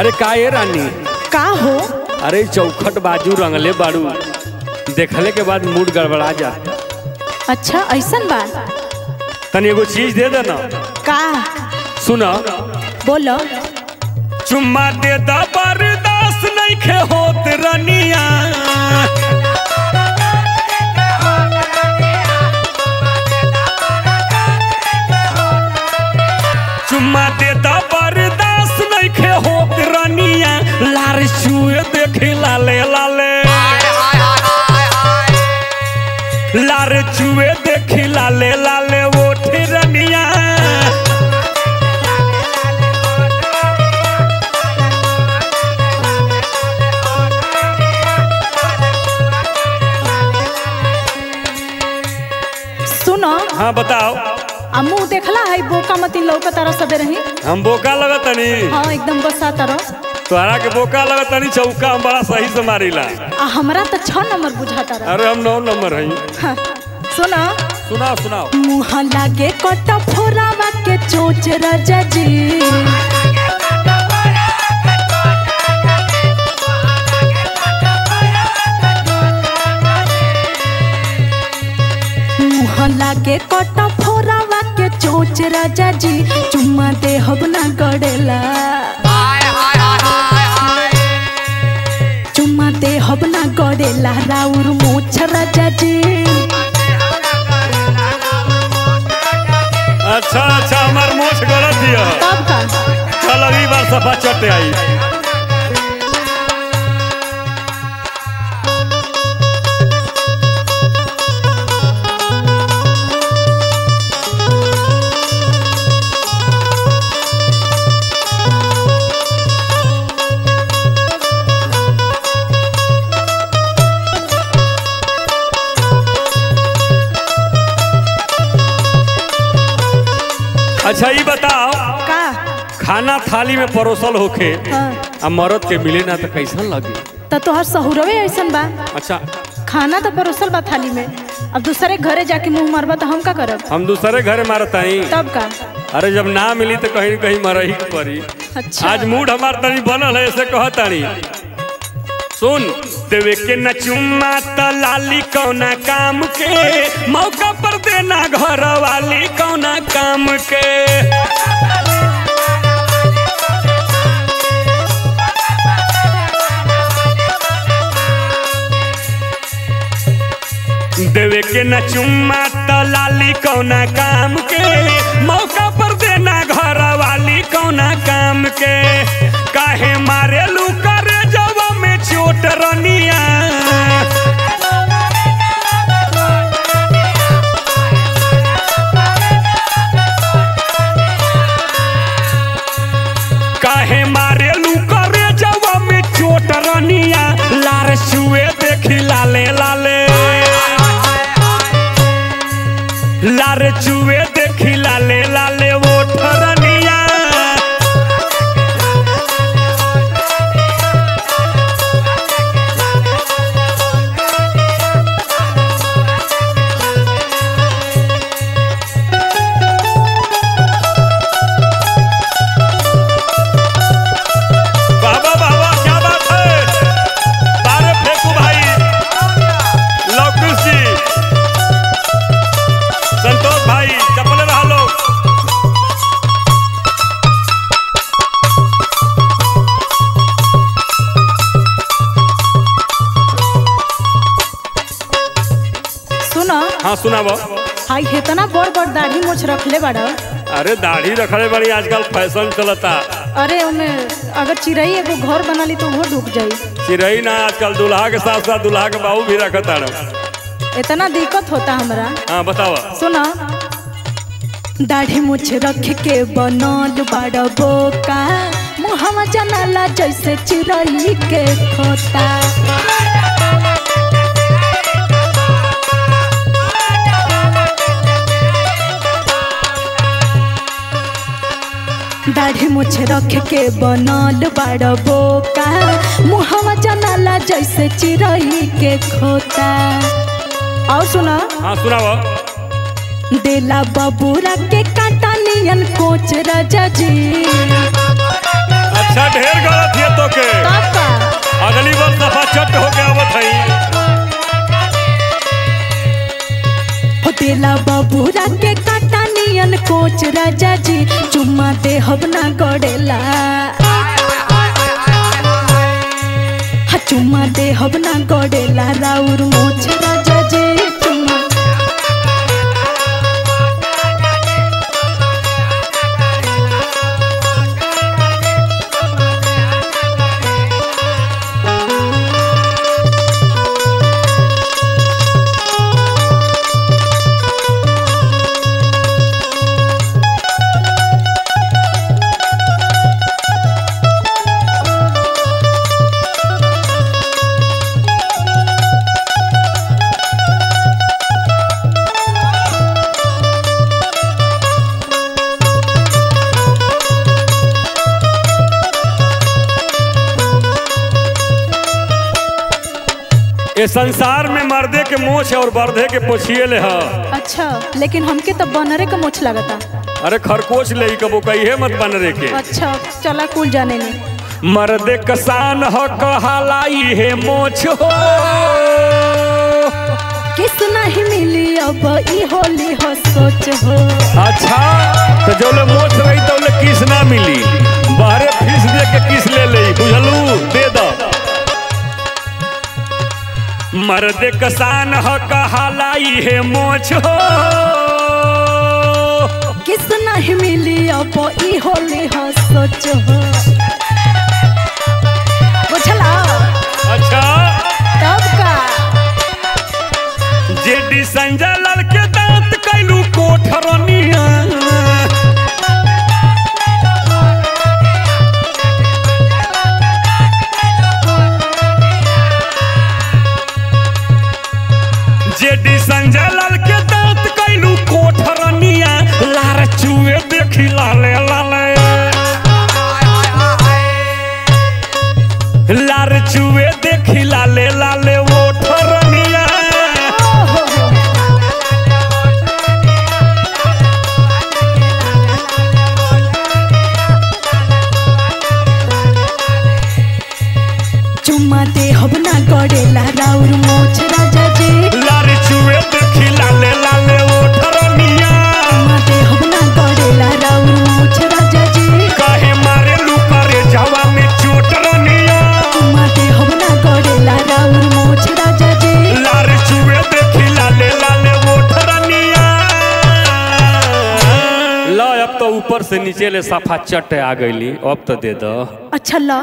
अरे का ये रानी का हो? अरे चौखट बाजू रंगले बारू, देखले के बाद मूड गड़बड़ा जा। अच्छा ऐसन बात, तनी एगो चीज दे देना। का? सुना बोलो। चुम्मा दे दा बर्दाश्त नइखे होत रनिया, चुम्मा दे दा बर्दाश्त नइखे होत रनिया, लार छुए देखी लाले लाले, लार छुए देखी लाले लाले ओठ रनिया। हाँ बताओ। अम्मू देखला है बोका मती लौका तारा सबे रही। हम बोका लगत तनी। हाँ एकदम बसा तारा। तोरा के बोका लगत तनी, चौका हम बड़ा सही से मारीला। हमरा तो 6 नंबर बुझा तारा। अरे हम 9 नंबर हई। हाँ। सुना सुना सुनाओ। मुहा लागे कोटा फोरावा के चोच राजा जी, लागे कोटा फोरावा के चोच राजा जी, चुम्मा दे हबना गड़ेला, चुम्मा दे हबना गड़ेला, राउर मोछ राजा जी। अच्छा अच्छा हमार मोछ गड़त दिया। तब का चल अभी बार सफा चटे आई। अच्छा ये बताओ का? खाना थाली में परोसल होके हाँ। मरद के मिले ना तो कैसा लगे? तो तोहर सहुरवे ऐसा बा। अच्छा खाना तो परोसल बा थाली में, अब दूसरे घरे जाके मुंह मारबा तो हम का करब? हम दूसरे घरे मारत आई। तब का? अरे जब ना मिली तो कहीं कहीं मरही के पड़ी। अच्छा आज मूड हमार तनी बनल है ऐसे कहत तानी। सुन देवे के न चुम्मा त लाली कौना काम के, मौका पर देना घर वाली कौना काम के, देवे के न चुम्मा त लाली कौना काम के, मौका पर देना घर वाली कौना काम के, काहे मारे लुका चोट रनिया, काहे मारे लुकरे जवा में चोट रनिया, लार छुए देखी लाले लाले, लार छुए देखी लाले लाले ओठ रनिया। हाँ सुनाबो। हाई हेतना बड़ बड़ दाढ़ी मोछ रखले बाड़ा। अरे दाढ़ी रखले बड़ी आजकल फैशन चलता। अरे उमे अगर चिरई एगो घर बना ली तो वो डूब जाई। चिरई ना आजकल दुल्हा के साथ साथ दुल्हा के बाहू भी रखत आड़ो। इतना दिक्कत होता हमरा। हाँ बताओ। सुना दाढ़ी मोछ रख के बनल बाड़ा बोका, मुहवा जनाला जैसे चिरई के खोता, दाढ़ी मुछ रख के बनल बाड़ा बोका, मुहवा जनाला जैसे चिरई के खोता। और सुना। हाँ सुनाओ। देला बबूरा के काटा नियन कोच राजा जी। अच्छा ढेर गलत है तो के अगली बार सफा चट हो गया बताई। फतेला बाबू राके काटा नियन कोच राजा जी चुम्मा दे हबना गड़ेला चुम्मा दे हबना गड़ेला राउर मोच राजा जी चुम्मा संसार में मर्दे के मोछ और बर्दे के पोछिएले ह। अच्छा लेकिन हमके तब बनरे के मोछ लगता। अरे खरकोच ले कबो कहिए मत बनरे के। अच्छा चला कुल जाने ले। मर्दे कसान ह कहलाई है मोछ हो किस नहीं मिली अब ई होली हो सोच हो। अच्छा तो जो ले मोछ रही तो ले किस ना मिली बाहरे फीस दे के किस ले ले बुझलू दे द। मर्द कसान ह कहलाई है मोछ हो किस नहीं मिली अब ई होली हो सोच हो बुझला। अच्छा तब का जेडी संजय लाल के दांत कैलू कोठरनिया जेडी संजय लाल के दांत कैलू कोठरनिया लार चुए देखी लाले लाले लार चुए देखी लाले लाले वो ठरनिया चुम्मा दे हबना गड़ेला राउर मोछ राजा जी ऊपर से नीचे ले सफा चट आ गई अब तो दे दो। अच्छा ला।